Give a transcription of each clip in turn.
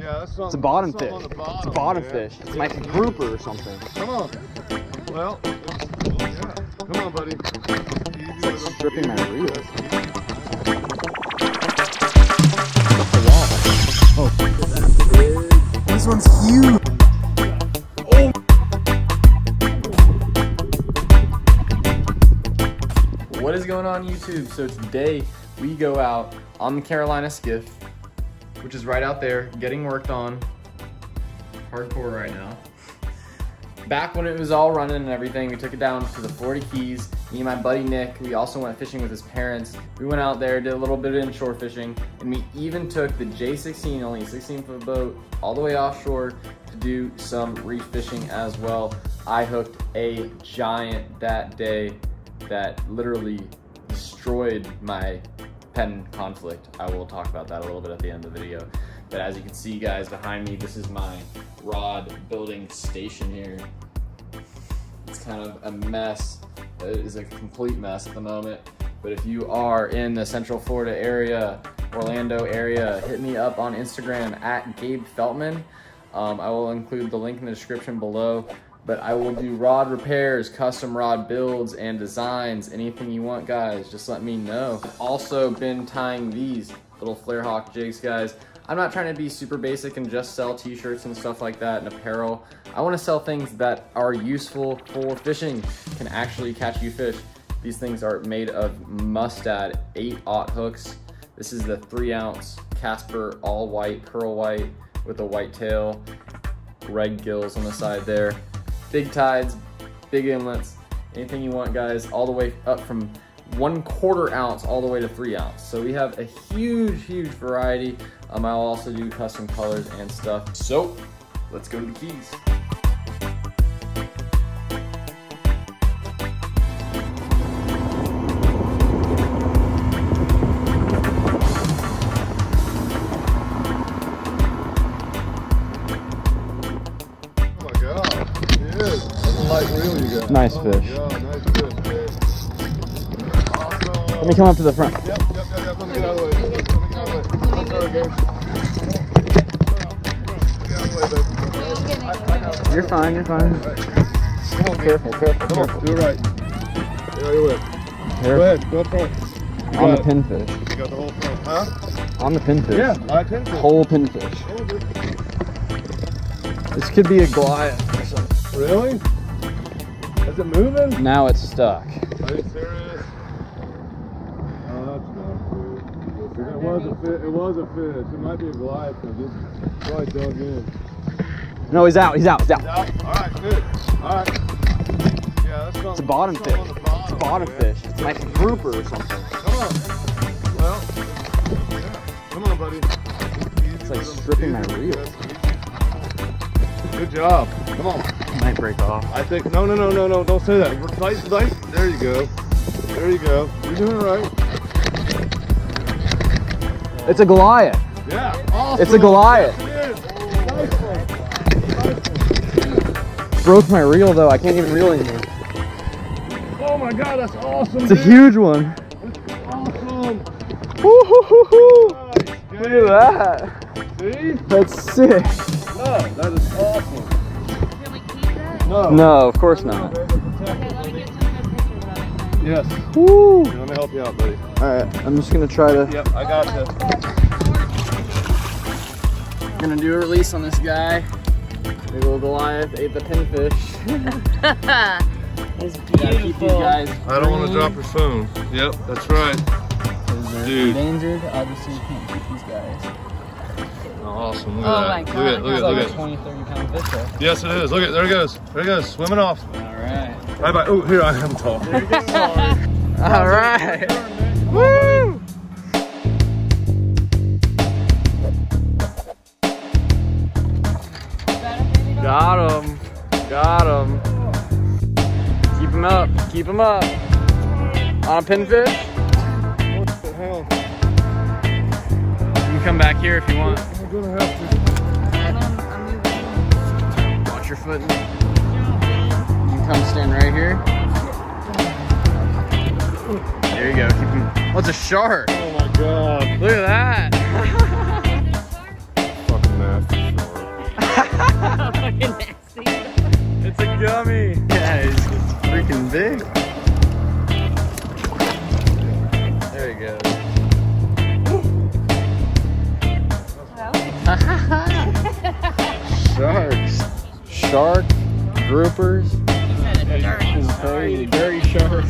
Yeah, that's something. It's a bottom fish. It's a bottom fish. It's like a grouper or something. Come on. Well, yeah. Come on, buddy. It's like stripping my reel. Oh, this one's huge. Oh. What is going on, YouTube? So today we go out on the Carolina skiff, which is right out there, getting worked on, hardcore right now. Back when it was all running and everything, we took it down to the Florida Keys. Me and my buddy Nick, we also went fishing with his parents. We went out there, did a little bit of inshore fishing, and we even took the J16, only a 16-foot boat, all the way offshore to do some reef fishing as well. I hooked a giant that day that literally destroyed my Penn Conflict. I will talk about that a little bit at the end of the video. But as you can see, guys, behind me, this is my rod building station here. It's kind of a mess. It is a complete mess at the moment. But if you are in the Central Florida area, Orlando area, hit me up on Instagram at Gabe Feltman. I will include the link in the description below. But I will do rod repairs, custom rod builds and designs, anything you want, guys, just let me know. I've also been tying these little Flarehawk jigs, guys. I'm not trying to be super basic and just sell t-shirts and stuff like that and apparel. I wanna sell things that are useful for fishing, can actually catch you fish. These things are made of Mustad 8/0 hooks. This is the 3-ounce Casper all white, pearl white with a white tail, red gills on the side there. Big tides, big inlets, anything you want, guys, all the way up from 1/4 ounce all the way to 3 ounce. So we have a huge, huge variety. I'll also do custom colors and stuff. So let's go to the Keys. Nice fish. Oh God, nice fish, man. Awesome. Let me come up to the front. Yep. Let me get out of the way. Okay. You're fine. Right. Come on, careful. Come on. Do it right. Yeah, you win. Go ahead. Go for it. On the pinfish. You got the whole thing. Huh? On the pinfish. Yeah, on the pinfish. Whole pinfish. This could be a Goliath or something. Really? Is it moving? Now it's stuck. Are you serious? Oh, that's not good. It was a fish. It might be a Goliath, but it's probably dug in. No, he's out. Alright, good. Alright. Yeah, that's it's a bottom fish. It's a bottom fish. It's like a grouper or something. Come on. Well, yeah. Come on, buddy. It's like stripping my reel. Good job. Come on. Might break off. I think no, don't say that. Nice. There you go. You're doing it right. It's a Goliath. Yeah. Awesome. It's a Goliath. Yes, it is. Nice. Broke my reel though. I can't even reel anymore. Oh my God, that's awesome. It's a huge one. That's awesome. Nice. Look at that. See? That's sick. Look, that is awesome. No, of course not. Okay, let me get some good pictures of it. Yes. Woo! Let me help you out, buddy. Alright, I'm just going to try to... Yep, I got you. I'm going to do a release on this guy. The little Goliath ate the pinfish. It's beautiful. Keep these guys I don't want to drop your phone. Yep, that's right. Dude. Endangered, obviously you can't keep these guys. Awesome, look at that. Look at it. 20, 30 pound fish there. Yes, it is. Look at it. There it goes. Swimming off. All right. Bye-bye. Oh, here I am tall. All right. Woo! Got him. Keep him up. On a pinfish? What the hell? You can come back here if you want. Gonna have to. Watch your foot. You can come stand right here. There you go. Keep him. Oh, it's a shark. Oh my God. Look at that. Fucking nasty. gummy. Yeah, he's freaking big. There he goes. Sharks. Shark groupers. Very, very sharp.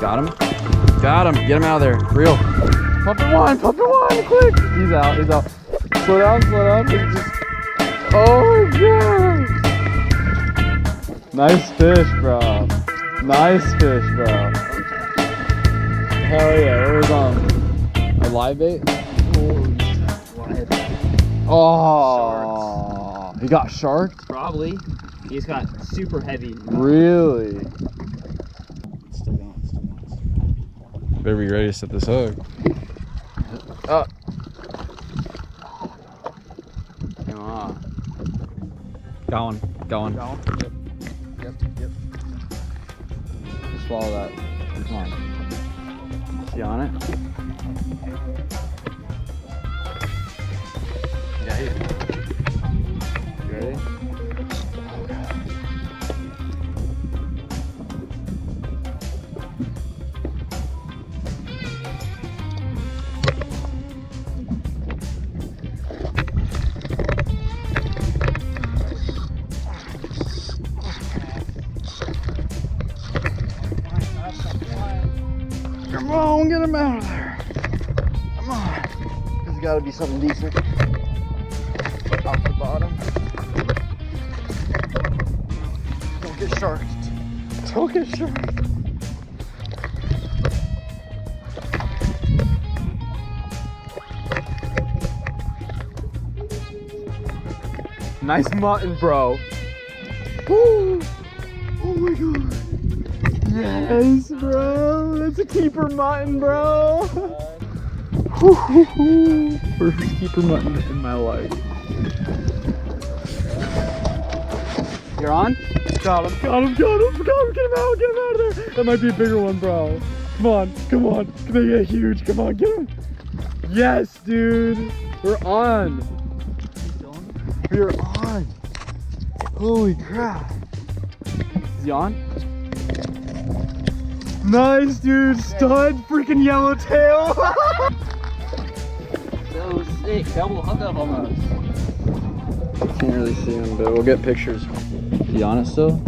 Got him. Got him. Get him out of there. Real. Pop it one, quick! He's out, he's out. Slow down, slow down. It's just... Oh my god! Nice fish, bro. Nice fish, bro. Hell yeah, what was on? A live bait? Oh, he got sharked? Probably. He's got super heavy. Really? Better be ready to set this hook. Oh. Come on. Going, going. Going? Yep. Yep. Just swallow that. Come on. Is he on it? Yeah, he is. You ready? Oh, God. Come on, get him out of there. Come on. There's got to be something decent. Off the bottom. Don't get sharked. Don't get sharked. Nice mutton, bro. Woo. Oh my god. Yes, bro. That's a keeper mutton, bro. First keeper mutton in my life. You're on? Got him. Got him. Got him. Got him. Get him out. Get him out of there. That might be a bigger one, bro. Come on. Come on. They get huge. Come on. Get him. Yes, dude. We're on. We're on. Holy crap. Is he on? Nice, dude. Stud freaking yellowtail. So sick. Double hookup almost. Can't really see him, but we'll get pictures. Is he on it still?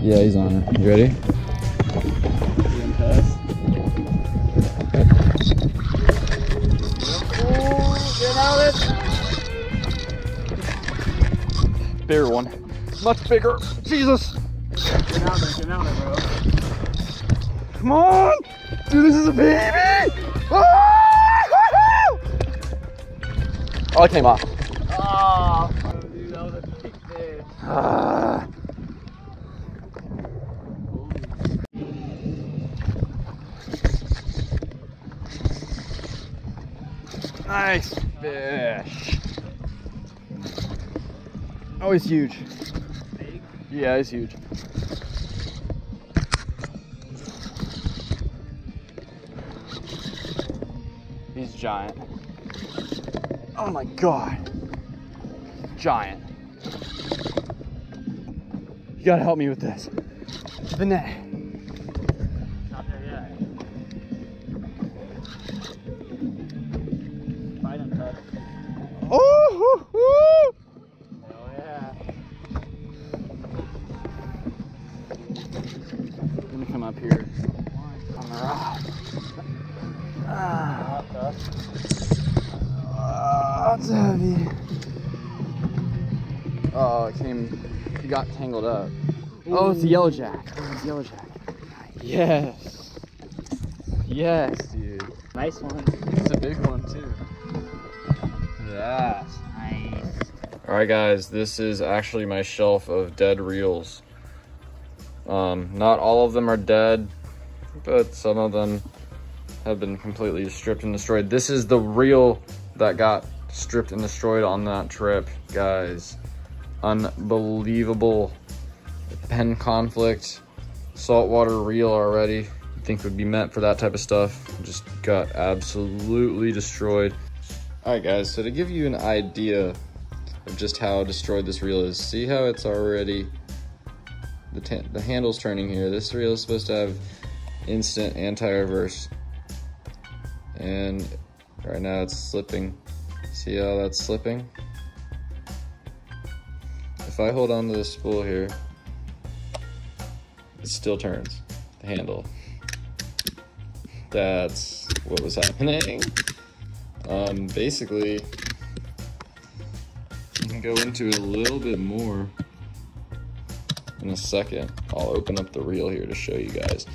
Yeah, he's on it. You ready? Bigger one. Much bigger. Jesus. Get out there. Get out there, bro. Come on! Dude, this is a baby! Oh, oh, it came off. Oh, dude, that was a big fish. Nice fish. Oh, he's huge. Big? Yeah, he's huge. He's giant. Oh my god. Giant. You gotta help me with this. The net. Not there yet. Fight him, bud. Oh! Hoo, hoo. Hell yeah. I'm gonna come up here. On the rock. Ah. That's heavy. Oh, it came. It got tangled up. Ooh. Oh, it's a yellow jack. Oh, it's a yellow jack. Yes. Yes, dude. Nice one. It's a big one too. Yeah. Nice. All right, guys. This is actually my shelf of dead reels. Not all of them are dead, but some of them have been completely stripped and destroyed. This is the reel that got stripped and destroyed on that trip, guys. Unbelievable. Penn Conflict saltwater reel already. You'd think would be meant for that type of stuff. Just got absolutely destroyed. All right, guys, so to give you an idea of just how destroyed this reel is, see how it's already, the handle's turning here. This reel is supposed to have instant anti-reverse, and right now it's slipping. See how that's slipping? If I hold on to this spool here, it still turns the handle. That's what was happening. Basically, you can go into it a little bit more in a second. I'll open up the reel here to show you guys.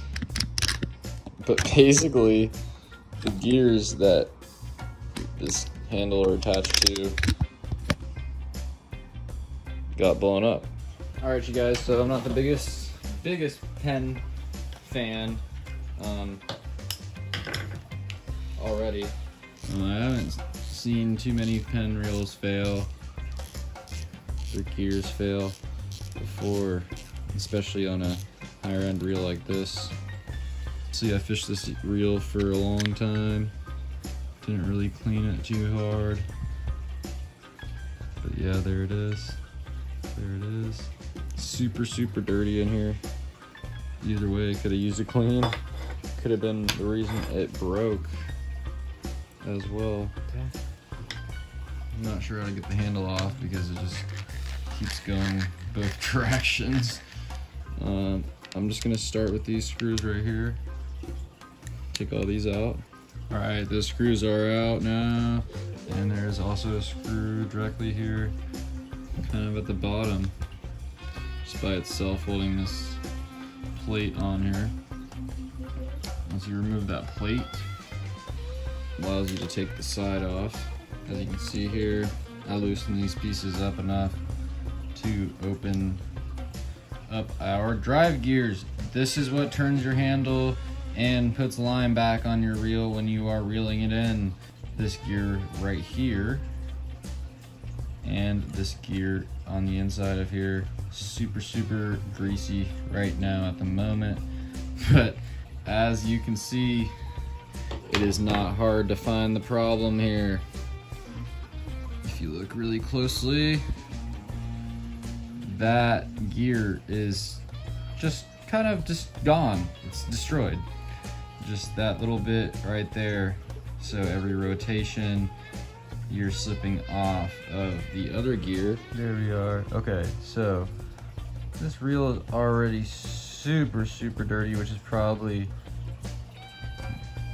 But basically, the gears that this handle are attached to got blown up. All right, you guys, so I'm not the biggest Penn fan already. I haven't seen too many Penn reels fail or gears fail before, especially on a higher end reel like this. See, I fished this reel for a long time, didn't really clean it too hard, but yeah, there it is. There it is. Super dirty in here. Either way, could have used a clean. Could have been the reason it broke as well. Okay. I'm not sure how to get the handle off because it just keeps going both directions. I'm just gonna start with these screws right here. Take all these out. All right, the screws are out now. And there's also a screw directly here, kind of at the bottom, just by itself holding this plate on here. Once you remove that plate, it allows you to take the side off. As you can see here, I loosened these pieces up enough to open up our drive gears. This is what turns your handle and puts line back on your reel when you are reeling it in. This gear right here and this gear on the inside of here, super greasy right now at the moment, but as you can see, it is not hard to find the problem here. If you look really closely, that gear is just kind of just gone. It's destroyed, just that little bit right there. So every rotation, you're slipping off of the other gear. There we are. Okay, so this reel is already super dirty, which is probably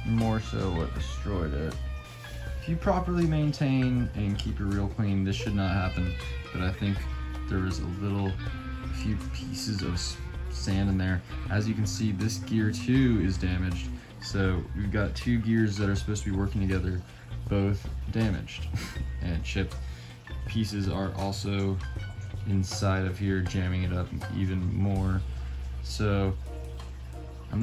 more so what destroyed it. If you properly maintain and keep your reel clean, this should not happen, but I think there was a few pieces of sand in there. As you can see, this gear too is damaged. So we've got two gears that are supposed to be working together, both damaged and chipped. Pieces are also inside of here, jamming it up even more. So I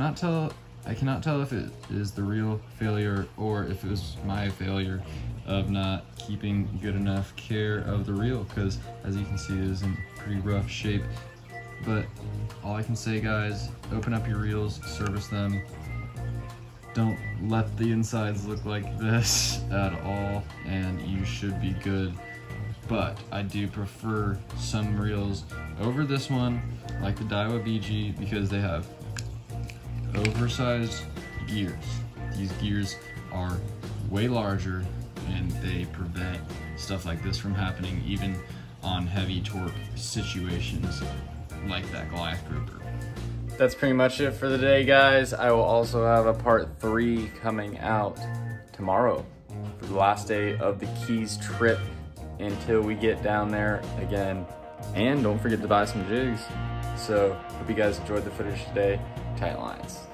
cannot tell if it is the real failure or if it was my failure of not keeping good enough care of the reel, because as you can see, it is in pretty rough shape. But all I can say, guys, open up your reels, service them. Don't let the insides look like this at all, and you should be good. But I do prefer some reels over this one, like the Daiwa BG, because they have oversized gears. These gears are way larger, and they prevent stuff like this from happening, even on heavy torque situations like that Goliath grouper. That's pretty much it for the day, guys. I will also have a part 3 coming out tomorrow for the last day of the Keys trip until we get down there again. And don't forget to buy some jigs. So, hope you guys enjoyed the footage today. Tight lines.